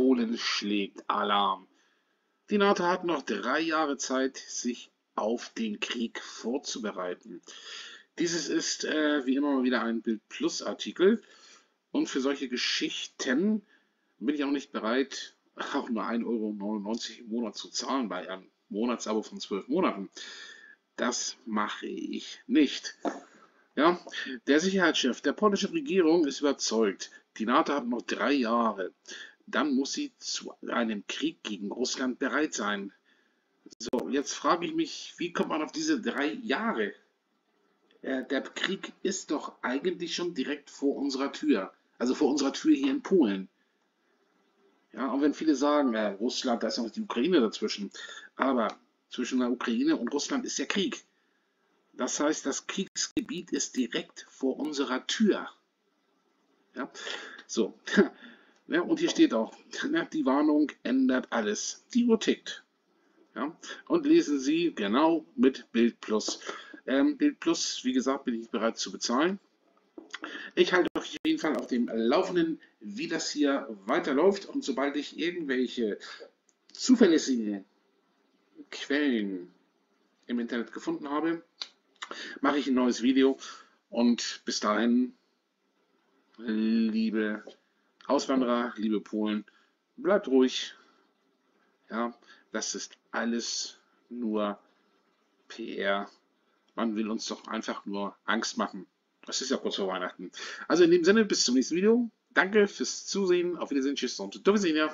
Polen schlägt Alarm. Die NATO hat noch 3 Jahre Zeit, sich auf den Krieg vorzubereiten. Dieses ist wie immer wieder ein BILD+-Artikel und für solche Geschichten bin ich auch nicht bereit, auch nur 1,99 € im Monat zu zahlen bei einem Monatsabo von 12 Monaten. Das mache ich nicht. Ja, der Sicherheitschef der polnischen Regierung ist überzeugt, die NATO hat noch 3 Jahre. Dann muss sie zu einem Krieg gegen Russland bereit sein. So, jetzt frage ich mich, wie kommt man auf diese 3 Jahre? Der Krieg ist doch eigentlich schon direkt vor unserer Tür. Also vor unserer Tür hier in Polen. Ja, auch wenn viele sagen, Russland, da ist noch die Ukraine dazwischen. Aber zwischen der Ukraine und Russland ist der Krieg. Das heißt, das Kriegsgebiet ist direkt vor unserer Tür. Ja, so. Ja, und hier steht auch, die Warnung ändert alles. Die Uhr tickt. Ja, und lesen Sie genau mit BILD+. BILD+, wie gesagt, bin ich bereit zu bezahlen. Ich halte euch auf jeden Fall auf dem Laufenden, wie das hier weiterläuft. Und sobald ich irgendwelche zuverlässigen Quellen im Internet gefunden habe, mache ich ein neues Video. Und bis dahin, liebe Auswanderer, liebe Polen, bleibt ruhig. Ja, das ist alles nur PR. Man will uns doch einfach nur Angst machen. Das ist ja kurz vor Weihnachten. Also in dem Sinne, bis zum nächsten Video. Danke fürs Zusehen. Auf Wiedersehen. Tschüss und do wiedersehen.